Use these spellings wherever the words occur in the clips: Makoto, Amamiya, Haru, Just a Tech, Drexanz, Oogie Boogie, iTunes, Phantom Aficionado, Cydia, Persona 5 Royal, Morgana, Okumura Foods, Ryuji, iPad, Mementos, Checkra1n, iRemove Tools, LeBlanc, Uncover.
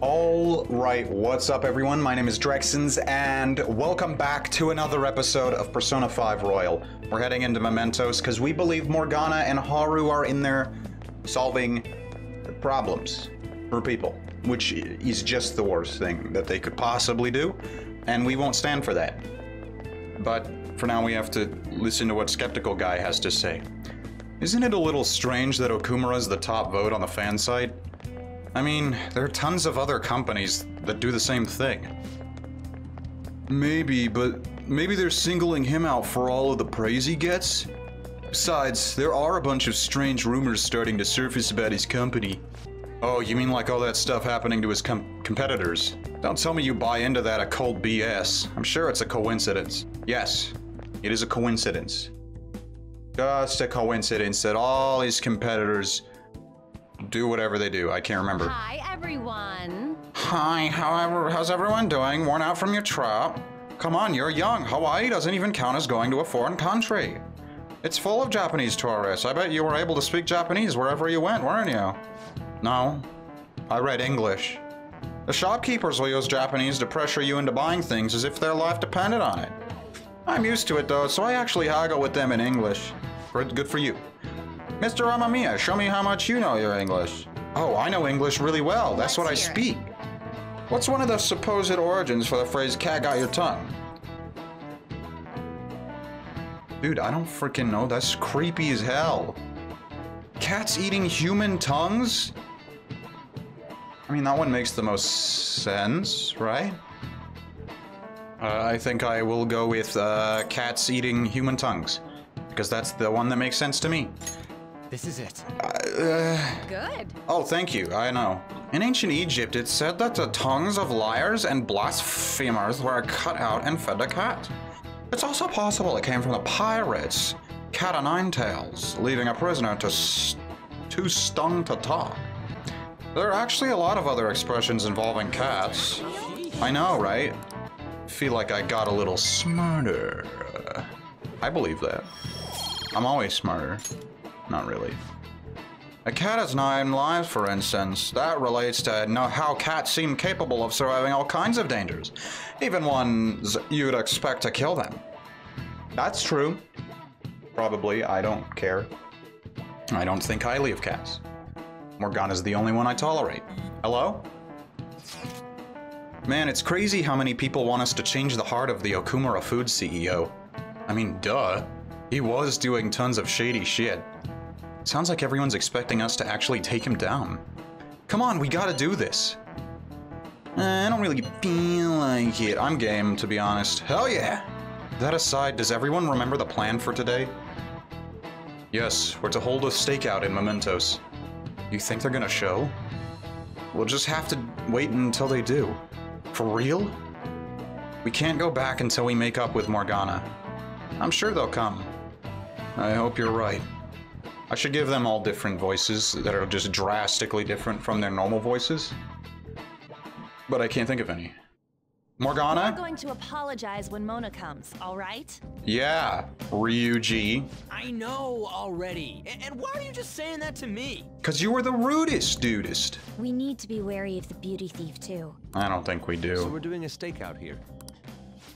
All right, what's up everyone? My name is Drexanz, and welcome back to another episode of Persona 5 Royal. We're heading into Mementos because we believe Morgana and Haru are in there solving problems for people, which is just the worst thing that they could possibly do, and we won't stand for that. But for now, we have to listen to what Skeptical Guy has to say. Isn't it a little strange that Okumura's the top vote on the fan site? I mean, there are tons of other companies that do the same thing. Maybe, but maybe they're singling him out for all of the praise he gets? Besides, there are a bunch of strange rumors starting to surface about his company. Oh, you mean like all that stuff happening to his competitors? Don't tell me you buy into that occult BS. I'm sure it's a coincidence. Yes, it is a coincidence. Just a coincidence that all his competitors do whatever they do. I can't remember. Hi, everyone. Hi, how's everyone doing? Worn out from your trip? Come on, you're young. Hawaii doesn't even count as going to a foreign country. It's full of Japanese tourists. I bet you were able to speak Japanese wherever you went, weren't you? No, I read English. The shopkeepers will use Japanese to pressure you into buying things as if their life depended on it. I'm used to it though, so I actually haggle with them in English. Good for you. Mr. Amamiya, show me how much you know your English. Oh, I know English really well. That's what I speak. What's one of the supposed origins for the phrase, cat got your tongue? Dude, I don't freaking know. That's creepy as hell. Cats eating human tongues? I mean, that one makes the most sense, right? I think I will go with cats eating human tongues, because that's the one that makes sense to me. This is it. Good. Oh, thank you. I know. In ancient Egypt, it said that the tongues of liars and blasphemers were cut out and fed to cat. It's also possible it came from the pirates, cat o' nine tails, leaving a prisoner too stung to talk. There are actually a lot of other expressions involving cats. I know, right? Feel like I got a little smarter. I believe that. I'm always smarter. Not really. A cat has 9 lives, for instance. That relates to how cats seem capable of surviving all kinds of dangers, even ones you'd expect to kill them. That's true. Probably. I don't care. I don't think highly of cats. Morgana's the only one I tolerate. Hello? Man, it's crazy how many people want us to change the heart of the Okumura Foods CEO. I mean, duh. He was doing tons of shady shit. Sounds like everyone's expecting us to actually take him down. Come on, we gotta do this. I don't really feel like it. I'm game, to be honest. Hell yeah! That aside, does everyone remember the plan for today? Yes, we're to hold a stakeout in Mementos. You think they're gonna show? We'll just have to wait until they do. For real? We can't go back until we make up with Morgana. I'm sure they'll come. I hope you're right. I should give them all different voices that are just drastically different from their normal voices. But I can't think of any. Morgana? I'm going to apologize when Mona comes, all right? Yeah, Ryuji. I know already. And why are you just saying that to me? Because you were the rudest dudest. We need to be wary of the beauty thief, too. I don't think we do. So we're doing a stakeout here.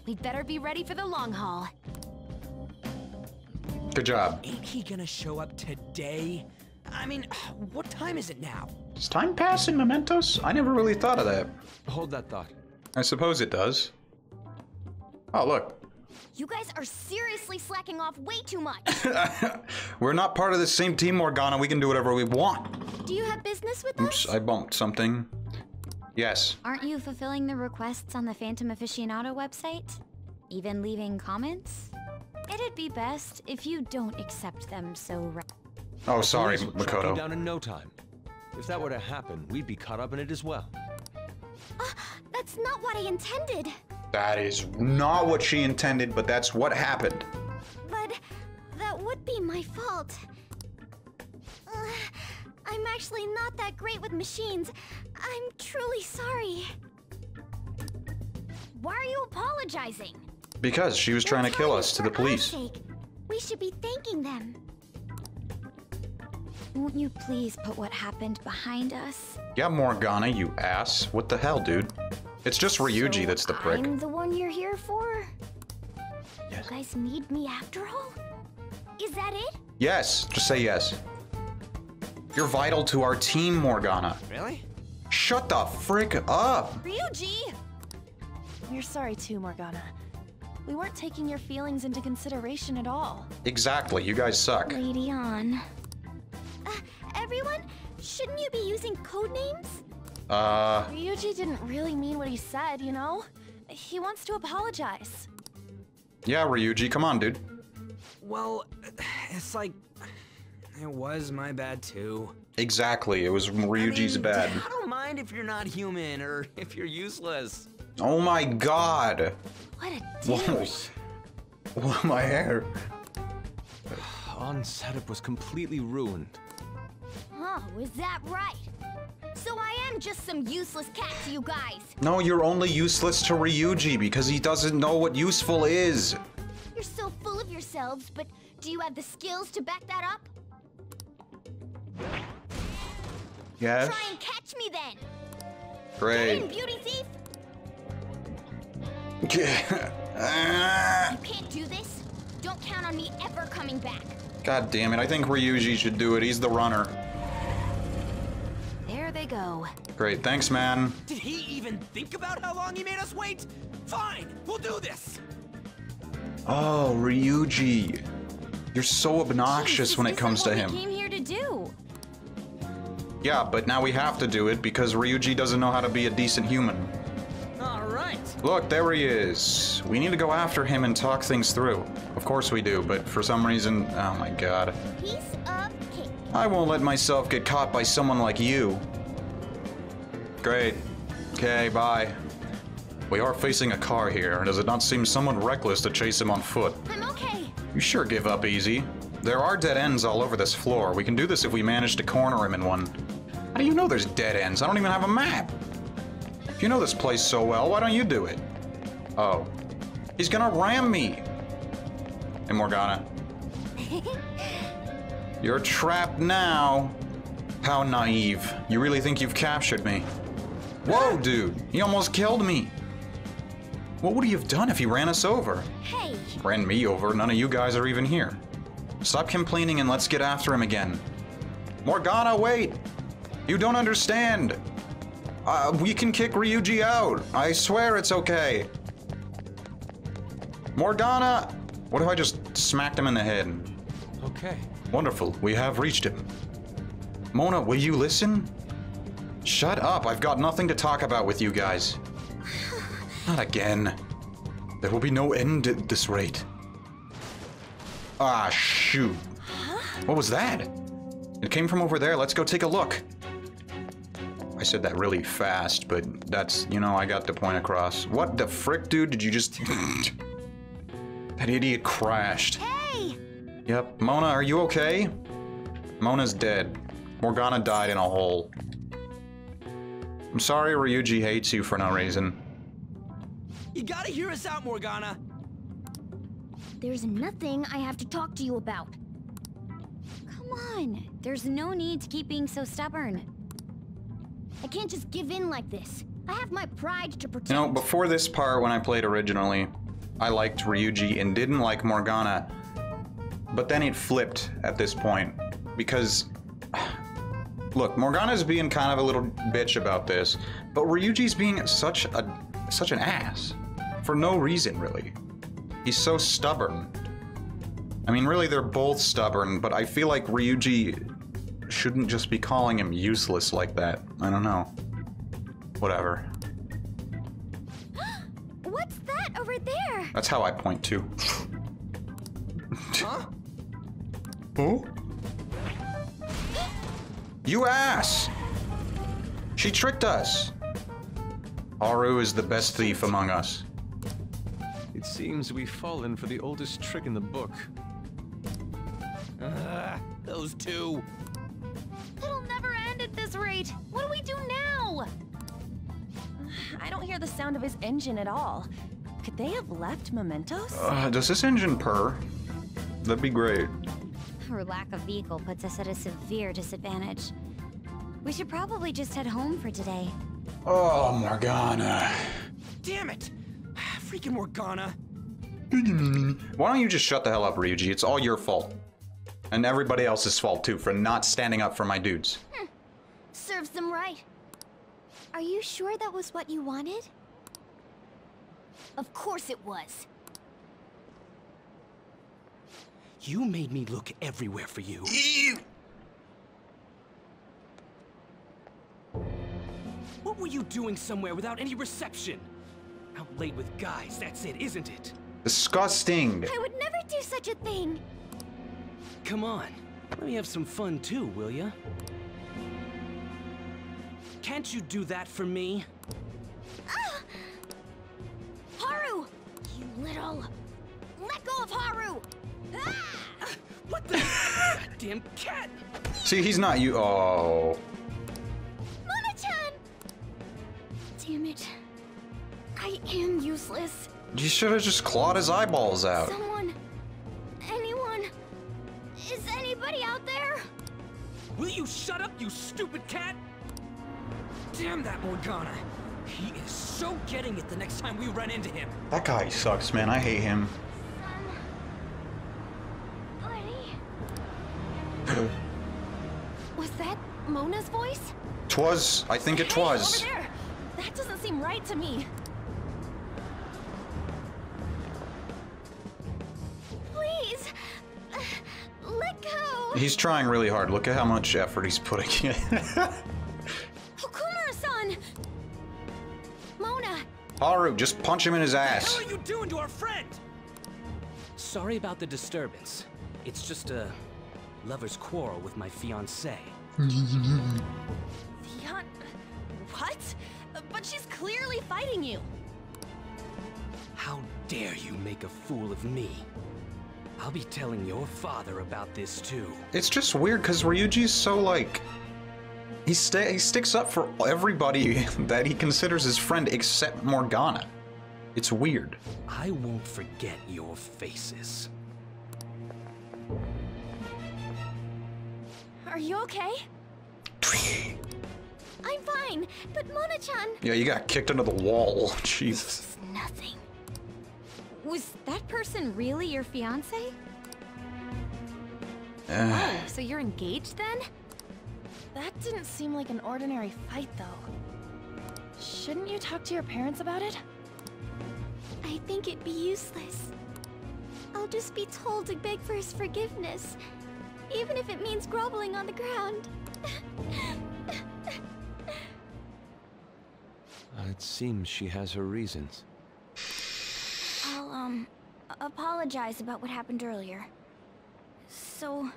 We'd better be ready for the long haul. Good job. Ain't he gonna show up today? I mean, what time is it now? Does time pass in Mementos? I never really thought of that. Hold that thought. I suppose it does. Oh, look. You guys are seriously slacking off way too much. We're not part of the same team, Morgana. We can do whatever we want. Do you have business with us? Oops, I bumped something. Yes. Aren't you fulfilling the requests on the Phantom Aficionado website? Even leaving comments? It'd be best if you don't accept them so. Oh, sorry, Makoto. Down in no time. If that were to happen, we'd be caught up in it as well. That's not what I intended. That is not what she intended, but that's what happened. But that would be my fault. I'm actually not that great with machines. I'm truly sorry. Why are you apologizing? Because she was trying to kill us to the police. We should be thanking them. Won't you please put what happened behind us? Yeah, Morgana, you ass. What the hell, dude? It's just Ryuji that's the prick. I'm the one you're here for? Yes. You guys need me after all? Is that it? Yes. Just say yes. You're vital to our team, Morgana. Really? Shut the frick up! Ryuji! We're sorry too, Morgana. We weren't taking your feelings into consideration at all. Exactly, you guys suck. Lady on. Everyone, shouldn't you be using code names? Ryuji didn't really mean what he said, you know? He wants to apologize. Yeah, Ryuji, come on, dude. Well, it's like... It was my bad, too. Exactly, it was Ryuji's bad. I don't mind if you're not human or if you're useless. Oh my god! What a douche. Whoa, my hair. On setup was completely ruined. Oh, is that right? So I am just some useless cat to you guys. No, you're only useless to Ryuji because he doesn't know what useful is. You're so full of yourselves, but do you have the skills to back that up? Yes. Try and catch me then. Great. Get in, beauty thief. You can't do this. Don't count on me ever coming back. God damn it. I think Ryuji should do it. He's the runner. There they go. Great. Thanks, man. Did he even think about how long he made us wait? Fine. We'll do this. Oh, Ryuji. You're so obnoxious when it comes to him. This isn't what we came here to do. Yeah, but now we have to do it because Ryuji doesn't know how to be a decent human. Look, there he is. We need to go after him and talk things through. Of course we do, but for some reason... Oh my god. Piece of cake. I won't let myself get caught by someone like you. Great. Okay, bye. We are facing a car here, and does it not seem somewhat reckless to chase him on foot? I'm okay. You sure give up easy. There are dead ends all over this floor. We can do this if we manage to corner him in one. How do you know there's dead ends? I don't even have a map. If you know this place so well, why don't you do it? Oh. He's gonna ram me! Hey, Morgana. You're trapped now. How naive. You really think you've captured me? Whoa, dude! He almost killed me! What would he have done if he ran us over? Hey! Ran me over? None of you guys are even here. Stop complaining and let's get after him again. Morgana, wait! You don't understand! We can kick Ryuji out. I swear it's okay. Morgana! What if I just smacked him in the head? Okay. Wonderful. We have reached him. Mona, will you listen? Shut up. I've got nothing to talk about with you guys. Not again. There will be no end at this rate. Ah, shoot. Huh? What was that? It came from over there. Let's go take a look. I said that really fast, but that's, you know, I got the point across. What the frick, dude? Did you just... That idiot crashed. Hey! Yep. Mona, are you okay? Mona's dead. Morgana died in a hole. I'm sorry Ryuji hates you for no reason. You gotta hear us out, Morgana. There's nothing I have to talk to you about. Come on. There's no need to keep being so stubborn. I can't just give in like this. I have my pride to protect. You know, before this part, when I played originally, I liked Ryuji and didn't like Morgana. But then it flipped at this point. Because, look, Morgana's being kind of a little bitch about this, but Ryuji's being such an ass. For no reason, really. He's so stubborn. I mean, really, they're both stubborn, but I feel like Ryuji... shouldn't just be calling him useless like that. I don't know. Whatever. What's that over there? That's how I point to. Huh? Who? You ass! She tricked us! Haru is the best thief among us. It seems we've fallen for the oldest trick in the book. Those two. It'll never end at this rate. What do we do now? I don't hear the sound of his engine at all. Could they have left Mementos? Does this engine purr? That'd be great. her lack of vehicle puts us at a severe disadvantage. We should probably just head home for today. Oh, Morgana. Damn it! Freaking Morgana. Why don't you just shut the hell up, Ryuji? It's all your fault. And everybody else's fault, too, for not standing up for my dudes. Serves them right. Are you sure that was what you wanted? Of course it was. You made me look everywhere for you. Ew. What were you doing somewhere without any reception? Out late with guys, that's it, isn't it? Disgusting. I would never do such a thing. Come on, let me have some fun too, will ya? Can't you do that for me? Ah! Haru! You little... Let go of Haru! Ah! What the... Goddamn cat! See, he's not you... Oh... Mona-chan! Damn it. I am useless. You should have just clawed his eyeballs out. Someone... Anyone... Is anybody out there? Will you shut up, you stupid cat? Damn that Morgana. He is so getting it the next time we run into him. That guy sucks, man. I hate him. Was that Mona's voice? Twas. I think it was. Hey, over there. That doesn't seem right to me. Please, let go. He's trying really hard. Look at how much effort he's putting in. Haru, just punch him in his ass. What are you doing to our friend? Sorry about the disturbance. It's just a lover's quarrel with my fiancé. What? But she's clearly fighting you. How dare you make a fool of me? I'll be telling your father about this too. It's just weird because Ryuji's so like... He sticks up for everybody that he considers his friend except Morgana. It's weird. I won't forget your faces. Are you okay? I'm fine, but Mona-chan... Yeah, you got kicked into the wall. Jesus. It's nothing. Was that person really your fiancé? Oh, so you're engaged then? That didn't seem like an ordinary fight, though. Shouldn't you talk to your parents about it? I think it'd be useless. I'll just be told to beg for his forgiveness, even if it means groveling on the ground. It seems she has her reasons. I'll, apologize about what happened earlier. So...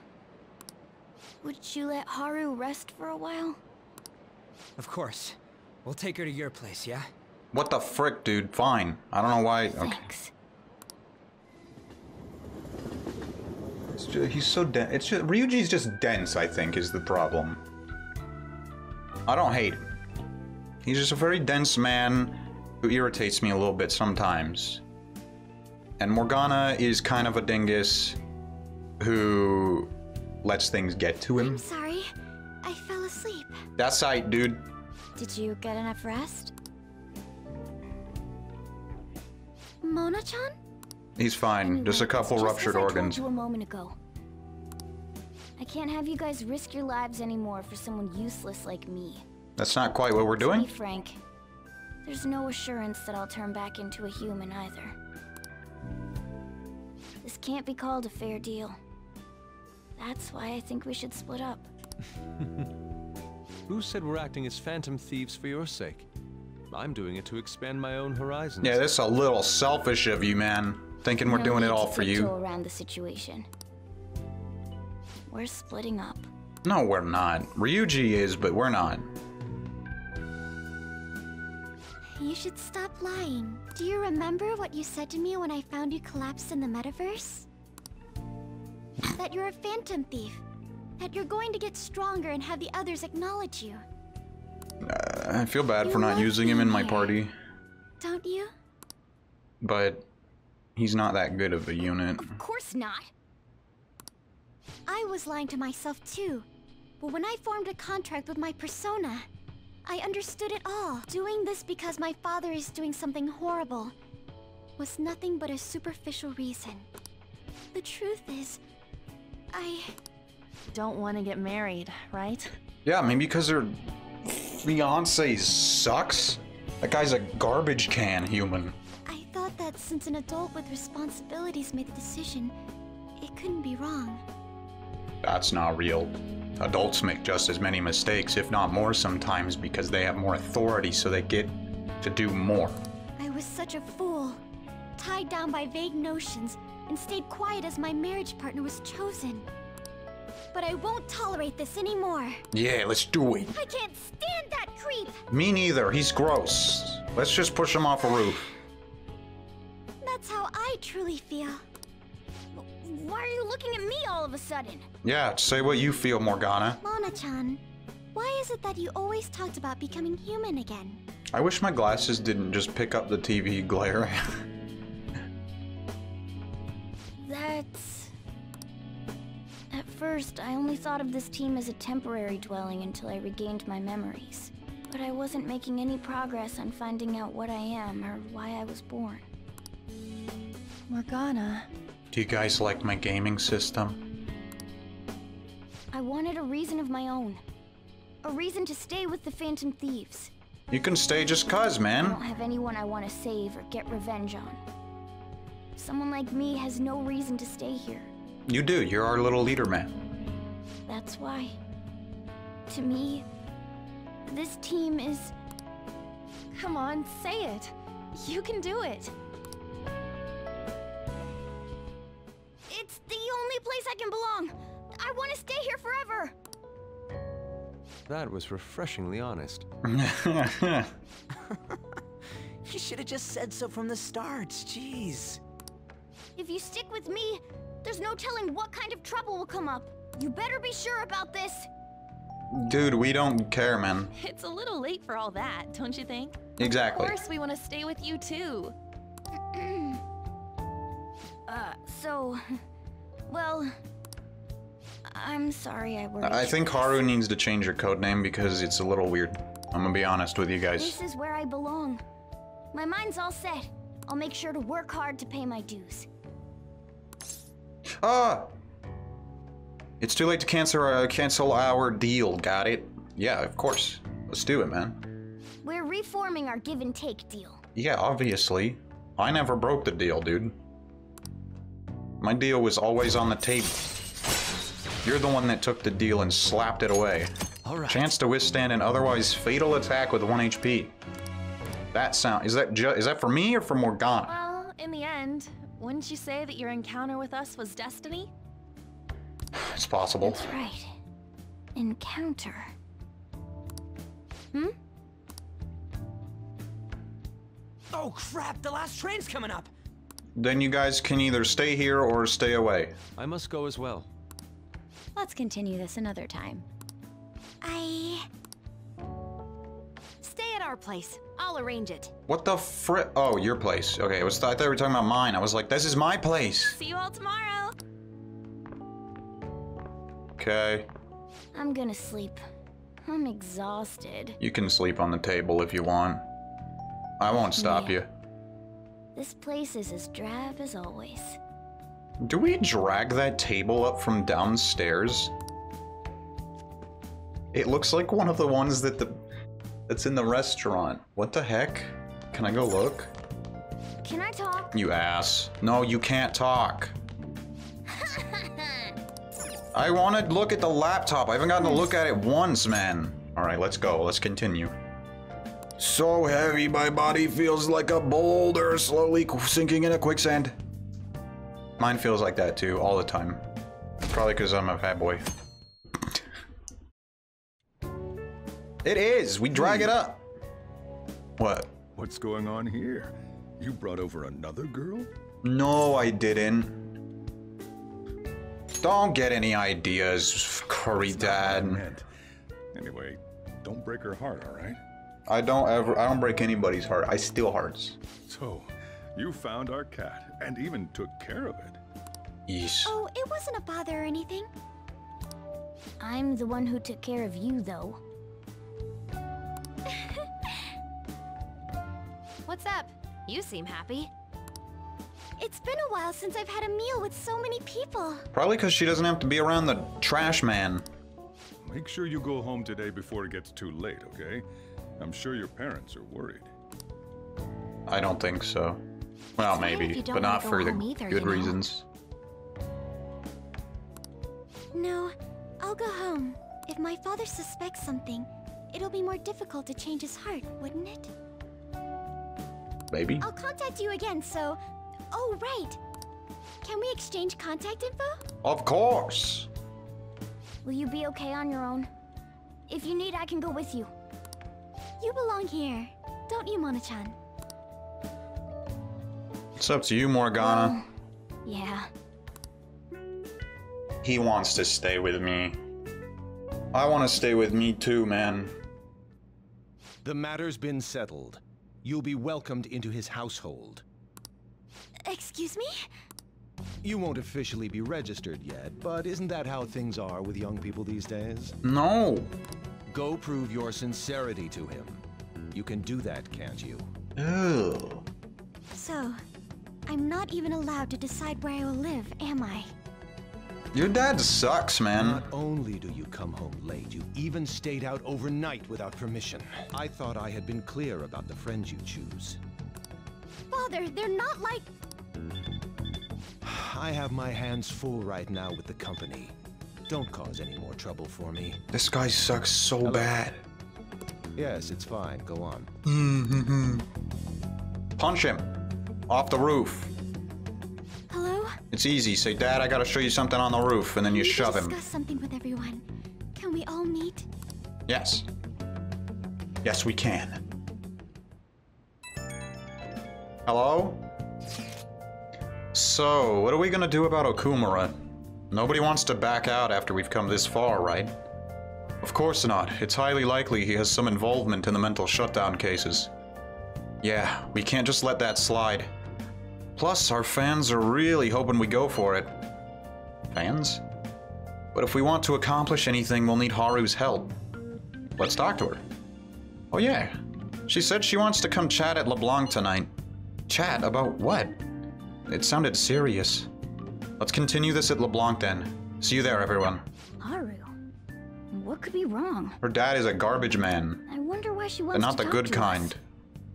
Would you let Haru rest for a while? Of course. We'll take her to your place, yeah? What the frick, dude? Fine. I don't know why... Thanks. Okay. It's just, he's so dense. It's just... Ryuji's just dense, I think, is the problem. I don't hate him. He's just a very dense man who irritates me a little bit sometimes. And Morgana is kind of a dingus who... lets things get to him. I'm sorry. I fell asleep. That's right, dude. Did you get enough rest? Mona-chan? He's fine. Anyway, just a couple ruptured organs. I told you a moment ago. I can't have you guys risk your lives anymore for someone useless like me. That's not quite what we're doing. To be frank, there's no assurance that I'll turn back into a human either. This can't be called a fair deal. That's why I think we should split up. Who said we're acting as phantom thieves for your sake? I'm doing it to expand my own horizons. Yeah, that's a little selfish of you, man. Thinking we're doing it all for you. Around the situation. We're splitting up. No, we're not. Ryuji is, but we're not. You should stop lying. Do you remember what you said to me when I found you collapsed in the metaverse? That you're a phantom thief. That you're going to get stronger and have the others acknowledge you. I feel bad for not using him in my party. Don't you? But he's not that good of a unit. Of course not. I was lying to myself too. But when I formed a contract with my persona, I understood it all. Doing this because my father is doing something horrible was nothing but a superficial reason. The truth is, I don't want to get married, right? Yeah, maybe because her fiancé sucks? That guy's a garbage can human. I thought that since an adult with responsibilities made the decision, it couldn't be wrong. That's not real. Adults make just as many mistakes, if not more sometimes, because they have more authority, so they get to do more. I was such a fool, tied down by vague notions, and stayed quiet as my marriage partner was chosen. But I won't tolerate this anymore. Yeah, let's do it. I can't stand that creep! Me neither, he's gross. Let's just push him off a roof. That's how I truly feel. Why are you looking at me all of a sudden? Yeah, say what you feel, Morgana. Mona-chan, why is it that you always talked about becoming human again? I wish my glasses didn't just pick up the TV glare. That's... At first, I only thought of this team as a temporary dwelling until I regained my memories. But I wasn't making any progress on finding out what I am or why I was born. Morgana... Do you guys like my gaming system? I wanted a reason of my own. A reason to stay with the Phantom Thieves. You can stay just cause, man. I don't have anyone I want to save or get revenge on. Someone like me has no reason to stay here. You do. You're our little leader, man. That's why. To me, this team is... Come on, say it. You can do it. It's the only place I can belong. I want to stay here forever. That was refreshingly honest. You should have just said so from the start. Jeez. If you stick with me, there's no telling what kind of trouble will come up. You better be sure about this. Dude, we don't care, man. It's a little late for all that, don't you think? Exactly. Of course, we want to stay with you too. Well, I'm sorry I worried. I think Haru needs to change her codename because it's a little weird. I'm gonna be honest with you guys. This is where I belong. My mind's all set. I'll make sure to work hard to pay my dues. Ah! It's too late to cancel our deal, got it? Yeah, of course. Let's do it, man. We're reforming our give and take deal. Yeah, obviously. I never broke the deal, dude. My deal was always on the table. You're the one that took the deal and slapped it away. All right. Chance to withstand an otherwise fatal attack with 1 HP. That sound... Is that for me or for Morgana? Well, in the end, wouldn't you say that your encounter with us was destiny? It's possible. That's right. Encounter. Hmm? Oh crap, the last train's coming up! Then you guys can either stay here or stay away. I must go as well. Let's continue this another time. Stay at our place. I'll arrange it. What the fri- Oh, your place. Okay, I thought we were talking about mine. I was like, this is my place. See you all tomorrow. Okay. I'm gonna sleep. I'm exhausted. You can sleep on the table if you want. I won't stop you. This place is as drab as always. Do we drag that table up from downstairs? It looks like one of the ones that that's in the restaurant. What the heck? Can I go look? Can I talk? You ass. No, you can't talk. I want to look at the laptop. I haven't gotten to look at it once, man. All right, let's go. Let's continue. So heavy, my body feels like a boulder slowly sinking in a quicksand. Mine feels like that too, all the time. Probably because I'm a fat boy. It is! We drag it up! What? What's going on here? You brought over another girl? No, I didn't. Don't get any ideas, curry dad. Anyway, don't break her heart, alright? I don't break anybody's heart. I steal hearts. So, you found our cat and even took care of it. Yeesh. Oh, it wasn't a bother or anything. I'm the one who took care of you, though. What's up? You seem happy. It's been a while since I've had a meal with so many people. Probably because she doesn't have to be around the trash man. Make sure you go home today before it gets too late, okay? I'm sure your parents are worried. I don't think so. Well, maybe, but not for the good reasons. No, I'll go home. If my father suspects something, it'll be more difficult to change his heart, wouldn't it? Maybe. I'll contact you again, so... Oh, right. Can we exchange contact info? Of course. Will you be okay on your own? If you need, I can go with you. You belong here, don't you, Mona-chan? It's up to you, Morgana. Yeah. He wants to stay with me. I want to stay with me too, man. The matter's been settled. You'll be welcomed into his household. Excuse me? You won't officially be registered yet, but isn't that how things are with young people these days? No. Go prove your sincerity to him. You can do that, can't you? Oh. So, I'm not even allowed to decide where I will live, am I? Your dad sucks, man. Not only do you come home late, you even stayed out overnight without permission. I thought I had been clear about the friends you choose. Father, they're not like... I have my hands full right now with the company. Don't cause any more trouble for me. This guy sucks so bad. Yes, it's fine. Go on. Punch him. Off the roof. Hello? It's easy. Say, Dad, I gotta show you something on the roof, and then you shove him. Discuss something with everyone. Can we all meet? Yes. Yes, we can. Hello? So, what are we gonna do about Okumura? Nobody wants to back out after we've come this far, right? Of course not. It's highly likely he has some involvement in the mental shutdown cases. Yeah, we can't just let that slide. Plus, our fans are really hoping we go for it. Fans? But if we want to accomplish anything, we'll need Haru's help. Let's talk to her. Oh yeah. She said she wants to come chat at LeBlanc tonight. Chat about what? It sounded serious. Let's continue this at LeBlanc then. See you there, everyone. Haru? What could be wrong? Her dad is a garbage man. I wonder why she wants to talk to us. But not the good kind.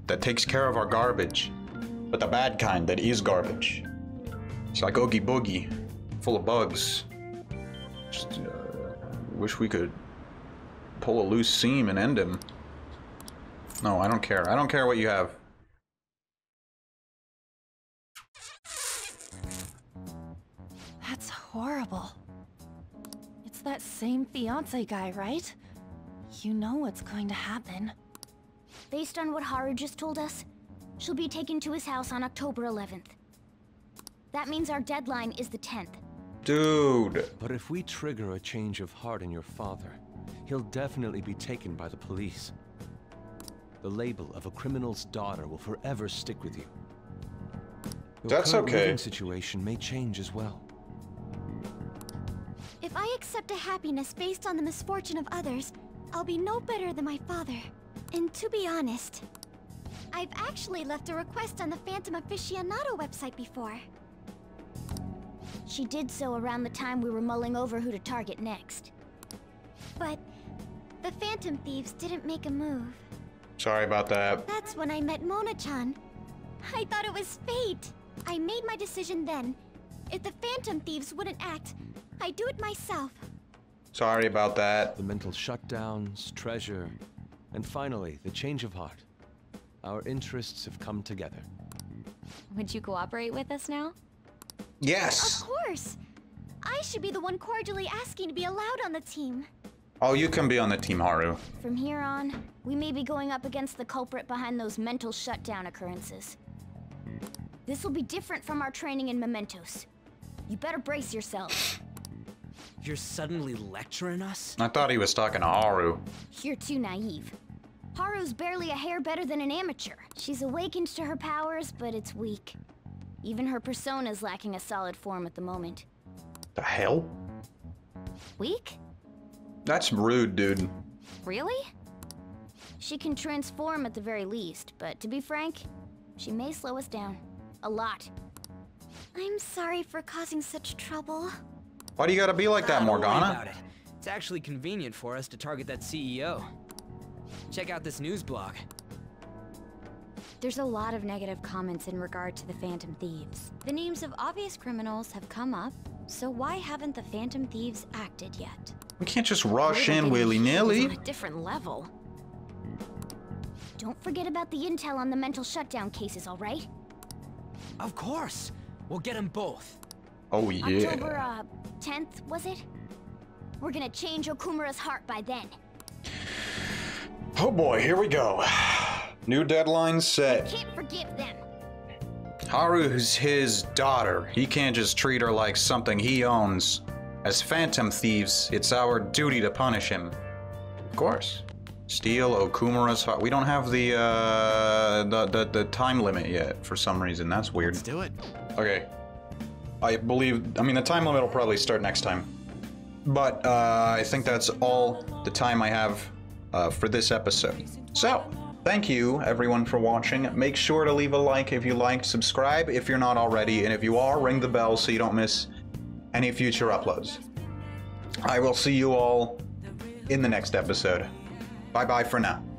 That takes care of our garbage. But the bad kind that is garbage. It's like Oogie Boogie, full of bugs. Just wish we could pull a loose seam and end him. No, I don't care. I don't care what you have. That's horrible. It's that same fiance guy, right? You know what's going to happen. Based on what Haru just told us, she'll be taken to his house on October 11th. That means our deadline is the 10th. Dude. But if we trigger a change of heart in your father, he'll definitely be taken by the police. The label of a criminal's daughter will forever stick with you. That's okay. Your living situation may change as well. If I accept a happiness based on the misfortune of others, I'll be no better than my father. And to be honest, I've actually left a request on the Phantom Aficionado website before. She did so around the time we were mulling over who to target next. But the Phantom Thieves didn't make a move. Sorry about that. That's when I met Mona-chan. I thought it was fate. I made my decision then. If the Phantom Thieves wouldn't act, I'd do it myself. Sorry about that. The mental shutdowns, treasure... And finally, the change of heart. Our interests have come together. Would you cooperate with us now? Yes. Of course. I should be the one cordially asking to be allowed on the team. Oh, you can be on the team, Haru. From here on, we may be going up against the culprit behind those mental shutdown occurrences. This will be different from our training in Mementos. You better brace yourself. You're suddenly lecturing us? I thought he was talking to Haru. You're too naive. Haru's barely a hair better than an amateur. She's awakened to her powers, but it's weak. Even her persona's lacking a solid form at the moment. The hell? Weak? That's rude, dude. Really? She can transform at the very least, but to be frank, she may slow us down. A lot. I'm sorry for causing such trouble. Why do you gotta be like that, Morgana? It's actually convenient for us to target that CEO. Check out this news blog. There's a lot of negative comments in regard to the Phantom Thieves. The names of obvious criminals have come up, so why haven't the Phantom Thieves acted yet? We can't just rush in willy-nilly. On a different level. Don't forget about the intel on the mental shutdown cases, all right? Of course. We'll get them both. Oh, yeah. October 10th, was it? We're gonna change Okumura's heart by then. Oh boy, here we go. New deadline set. You can't forgive them. Haru's his daughter. He can't just treat her like something he owns. As Phantom Thieves, it's our duty to punish him. Of course. Steal Okumura's heart. We don't have the time limit yet for some reason. That's weird. Let's do it. Okay. I mean, the time limit will probably start next time. But I think that's all the time I have for this episode. So, thank you everyone for watching. Make sure to leave a like if you liked, subscribe if you're not already, and if you are, ring the bell so you don't miss any future uploads. I will see you all in the next episode. Bye-bye for now.